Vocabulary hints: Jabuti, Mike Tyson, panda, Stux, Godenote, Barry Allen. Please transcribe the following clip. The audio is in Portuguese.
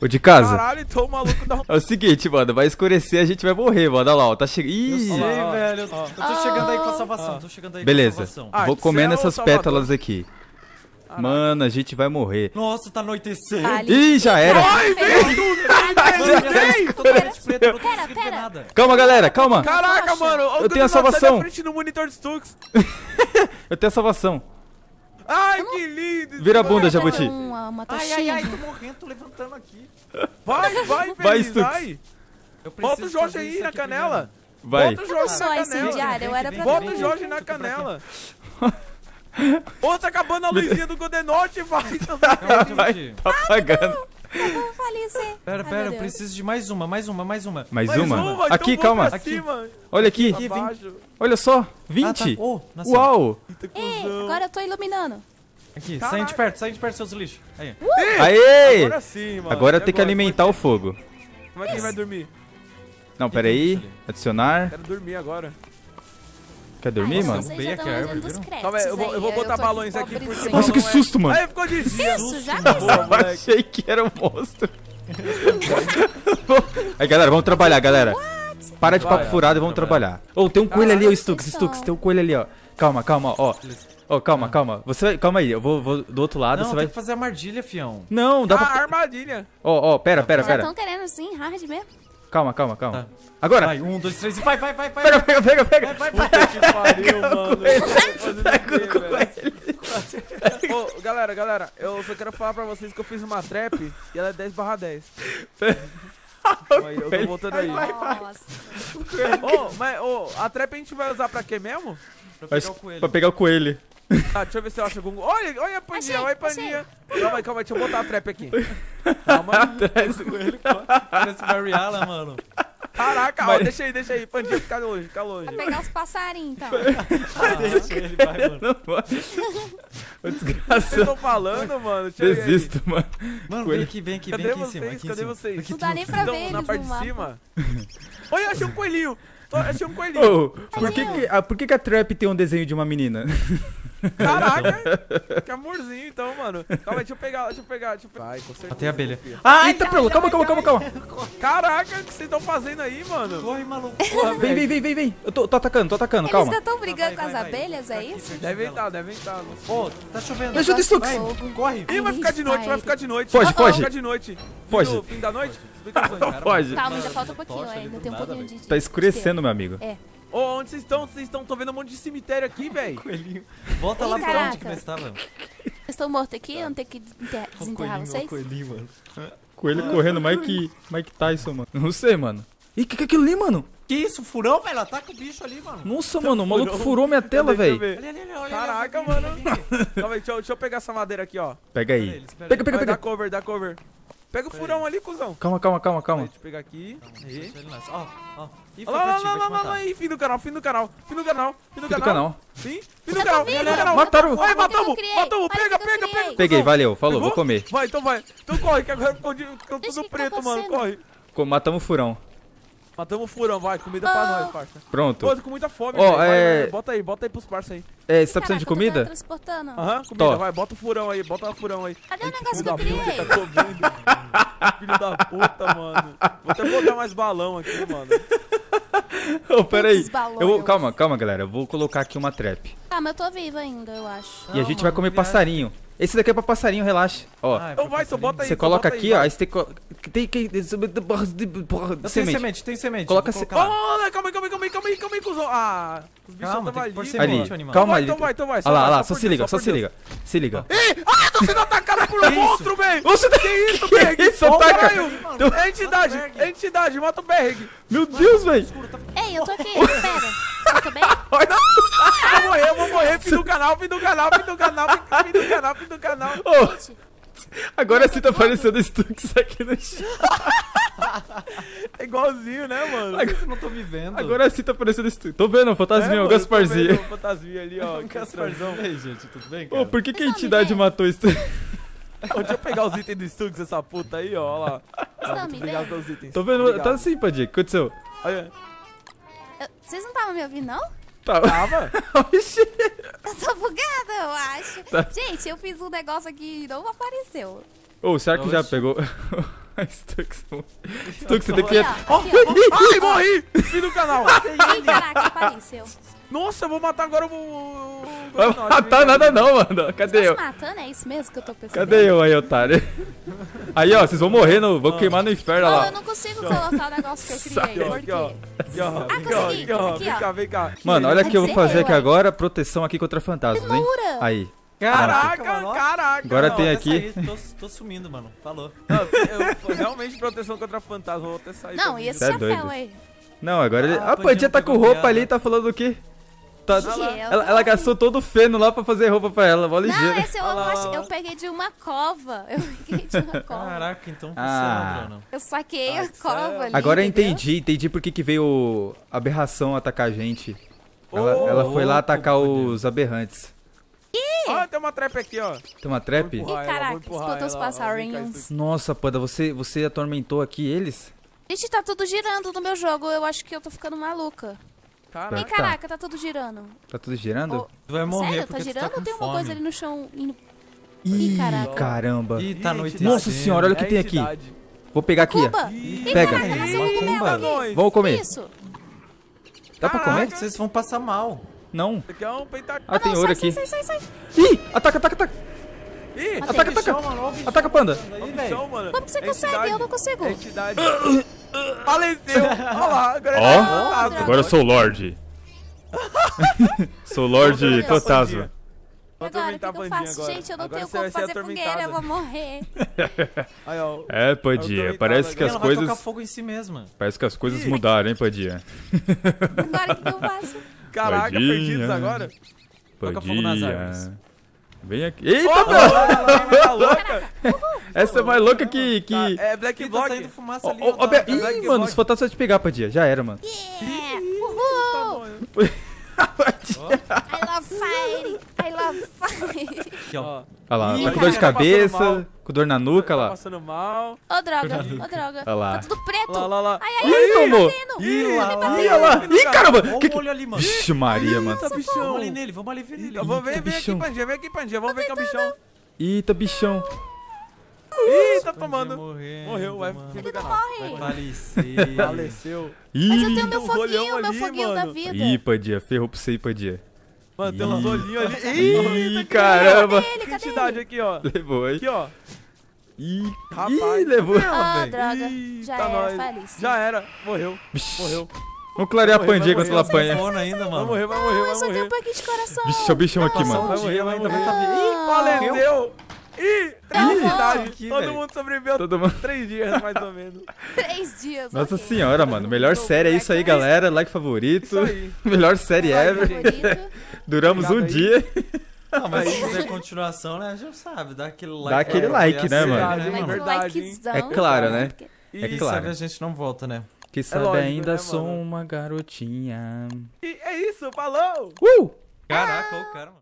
Ô, de casa. Caralho, então o maluco dá um... É o seguinte, mano, vai escurecer, a gente vai morrer, mano. Olha lá, ó, tá chegando... Ih, velho, eu tô chegando aí com a salvação, tô chegando aí com a salvação. Beleza, vou comendo essas pétalas aqui. Mano, a gente vai morrer. Nossa, tá anoitecendo. Ih, já era. Ai, velho. Pera. Calma, galera, calma. Caraca, mano. Eu tenho a salvação. Na frente do monitor de Stux. Eu tenho a salvação. Ai, que lindo. Vira a bunda, Jabuti. Ai, tô morrendo, tô levantando aqui. Vai, Stux. Vai. Bota o Jorge aí na canela. Vai. Bota o Jorge na canela. Bota o Jorge na canela. Ô, tá acabando a luzinha do Godenote, vai! Vai, tá apagando. Eu vou falecer. Pera, eu preciso de mais uma. Mais uma? Então aqui, calma. Aqui. Olha aqui. Olha só, 20. Tá. Oh, uau. Ei, agora eu tô iluminando. Aqui, sai de perto, seus lixos. Aí. Aê! Agora sim, mano. Agora tem que alimentar o fogo. Como é que ele vai dormir? Não, pera aí. Adicionar. Quero dormir agora. Quer dormir, mano? Calma aí, eu vou botar balões aqui porque... Nossa, que susto, mano! Aí ficou de isso, já pensou? Eu achei que era um monstro. Aí, galera, vamos trabalhar, galera. Para de papo furado e vamos trabalhar. Ô, tem um coelho ali, ó, Stux, tem um coelho ali, ó. Calma, ó. Ó, calma. Calma aí, eu vou do outro lado, você vai... Não, tem que fazer armadilha, fião. Não, dá pra... Ah, armadilha. Ó, pera. Vocês estão querendo sim, hard mesmo? Calma. Tá. Agora! Vai, 1, 2, 3 e vai! Pega! Vai. Puta que pariu, mano! Ô, galera, eu só quero falar pra vocês que eu fiz uma trap e ela é 10/10. Eu tô voltando aí. Mas, a trap a gente vai usar pra quê mesmo? Pra pegar o coelho. Tá, deixa eu ver se eu acho algum... Olha a paninha, Calma aí, deixa eu botar a trap aqui. Calma, atrás do coelho, parece Barry Allen, mano. Caraca, ó, deixa aí, pandinha, fica longe. Vai pegar os passarinhos, então. Deixa ele, vai, mano. Ô, desgraçado. Vocês estão falando, mano? Desisto, mano. Mano, vem aqui, cadê aqui em cima. Cadê vocês? Não dá nem pra ver na parte de cima. Olha, eu achei um coelhinho. Por que a trap tem um desenho de uma menina? Caraca, que amorzinho então, mano. Calma aí, deixa eu pegar. Vai, com certeza. Tem abelha. Ah, eita, pronto, calma. Caraca, o que vocês estão fazendo aí, mano? Corre, maluco. Vem. Eu tô atacando, calma. Eles ainda estão brigando com as abelhas, é isso? Devem estar. Ô, tá chovendo. Me ajuda, Stux. Corre. Ih, vai ficar de noite. Foge. Vai ficar de noite. Foge. Fim da noite? Foge. Calma, ainda falta um pouquinho, ainda tem um pouquinho de... Tá escurecendo, meu amigo. É. Ô, onde vocês estão? Vocês estão vendo um monte de cemitério aqui, velho. Coelhinho. Volta lá pra onde que nós estávamos. Vocês estão mortos aqui? Eu não tenho que desenterrar vocês? Coelhinho, mano. Coelho correndo, Mike Tyson, mano. Não sei, mano. Ih, que é aquilo ali, mano? Que isso? Furão, velho? Ataca o bicho ali, mano. Nossa, mano, o maluco furou minha tela, velho. Olha. Caraca, mano. Calma aí, deixa eu pegar essa madeira aqui, ó. Pega aí. Pega. Dá cover. Pega o furão ali, cuzão. Calma. Deixa eu pegar aqui. Ó. Olha lá, aí, fim do canal. Fim do canal. Mataram, pega. Peguei, valeu, falou, vou comer. Vai, então vai. Então corre, que agora ficou tudo preto, mano, corre. Matamos o furão. Vai, comida pra nós, parça. Pronto. Pô, tô com muita fome, velho. Bota aí pros parça aí. É, você tá precisando de comida? Transportando. Aham, comida, vai, bota o furão aí. Cadê o negócio que eu criei? Tá comendo, filho da puta, mano. Vou até botar mais balão aqui, mano. Oh, pera aí. Calma, galera. Eu vou colocar aqui uma trap. Ah, mas eu tô viva ainda, eu acho. E a gente vai comer passarinho. Esse daqui é pra passarinho, relaxa. Ó. Então vai, só bota aí. Você coloca aqui, ó. Tem semente. Coloca semente. Calma aí, cuzão. Ah, os bichos tava ali. Calma aí. Então vai. Olha lá, só se liga. Se liga. Ih! Ah, tô sendo atacado por um monstro, velho! Que isso, Berg? Isso, ataca! É entidade, mata o Berg. Meu Deus, velho! Ei, eu tô aqui, pera. Tá bem? Eu vou morrer, fim do canal. Oh, agora você tá aparecendo Stux aqui no chão. É igualzinho, né, mano? Agora eu não tô me vendo. Agora você tá aparecendo Stux. Tô vendo, fantasminha, o Gasparzinho. Tô vendo, fantasminha ali, ó. Gasparzão. E aí, gente, tudo bem, cara? Oh, por que a entidade matou o Stux? Oh, deixa eu pegar os itens do Stux, essa puta aí, ó. Olha lá. Itens. Tô vendo, obrigado. Tá assim, Padinha. O que aconteceu? Olha. Vocês não estavam me ouvindo, não? Tava? Oxi. Eu tô bugada, eu acho. Tá. Gente, eu fiz um negócio aqui e não apareceu. Será que já pegou? Stux, você tem que... Ai, morri! Fim do canal! Nossa, eu vou matar agora o... Vai matar nada não, mano. Cadê eu? Você tá se matando? É isso mesmo que eu tô pensando. Cadê eu aí, otário? Aí, ó, vocês vão morrer, vão queimar no inferno lá. Eu não consigo colocar o negócio que eu criei, por quê? Ah, consegui! Vem cá, vem cá. Mano, olha o que eu vou fazer aqui agora. Proteção aqui contra fantasmas, hein? Aí. Caraca, caraca! Agora não, tem aqui. Saí, tô sumindo, mano. Falou. Não, eu realmente proteção contra fantasma, vou até sair. Não, e esse chapéu aí? Não, agora ele. Ah, pô, já tá com roupa ali, tá falando o quê? Tá... Ela gastou todo o feno lá pra fazer roupa pra ela, mó ligeira. Não, esse eu peguei de uma cova. Caraca, então funciona, mano. Eu saquei a cova ali. Agora eu entendi por que veio a aberração atacar a gente. Ela foi lá atacar os aberrantes. Ó, tem uma trap aqui, ó. Tem uma trap? Ih, caraca, escuta os passarinhos. Nossa, Panda, você atormentou aqui eles? Gente, tá tudo girando no meu jogo. Eu acho que eu tô ficando maluca. Caraca. Ih, caraca, tá tudo girando. Tá tudo girando? Tu vai morrer. Sério, tá girando ou tem uma coisa ali no chão indo... Ih, caraca. Caramba. Ih, tá noite. Nossa senhora, olha o que tem aqui. Vou pegar aqui. Pega. Vamos comer. Isso. Dá pra comer? Vocês vão passar mal. Não. Ah, tem ouro aqui. Sai. Ih, ataca. Ih, ataca. Ataca, Panda. Como você consegue? Eu não consigo. Faleceu. Olha lá, agora eu sou o Lorde. Sou o Lorde Fantasma. Agora, o que eu faço? Gente, eu não tenho como fazer fogueira, eu vou morrer. É, Pandinha, parece que as coisas... Ela vai tocar fogo em si mesma. Parece que as coisas mudaram, hein, Pandinha. Agora, o que eu faço? Caraca, perdidos agora. Toca fogo nas árvores. Vem aqui. Eita, essa é mais louca que... É Black Block. Ih, mano, os fantasmas vão te pegar, Padilha. Já era, mano. Yeah, uhul. I love fire. I love fire. Olha lá, tá com dor de cabeça, com dor na nuca, lá. Tá passando mal. Ô, droga, Tá tudo preto. Ai, ih, caramba. Olha o olho ali, mano. Vixe Maria, mano. Vamos ali nele, vamos ali ver ele. Vem aqui, Pandinha, vamos ver que é o bichão. Eita, bichão. Ih, tá tomando. Morreu, vai. Ele não morre. Faleceu. Mas eu tenho meu foguinho da vida. Ih, Pandinha, ferrou pra você aí, Pandinha. Mano, tem uns olhinhos ali. Ih, caramba. Quantidade aqui, ó. Levou aí. Aqui, ó. Ih, rapaz. Ih, levou. Ah, droga. Já era. Morreu. Vamos clarear a Pandinha com ela apanha. Vai morrer. Eu só tenho um pouquinho de coração. Bicho, o bichão aqui, mano. Vai morrer. Ih, faleceu. Ih, 3 dias. Todo mundo sobreviveu 3 dias, mais ou menos. 3 dias, Nossa senhora, mano. Melhor série é isso aí, galera. Like favorito. Melhor série ever. Duramos um dia. Não, mas se quiser continuação, né, já sabe. Dá aquele like. Dá aquele like, né, mano? É verdade, é claro, né? É claro. A gente não volta, né? Que sabe lógico, ainda né, sou uma garotinha. E é isso, falou! Caraca, o cara, mano.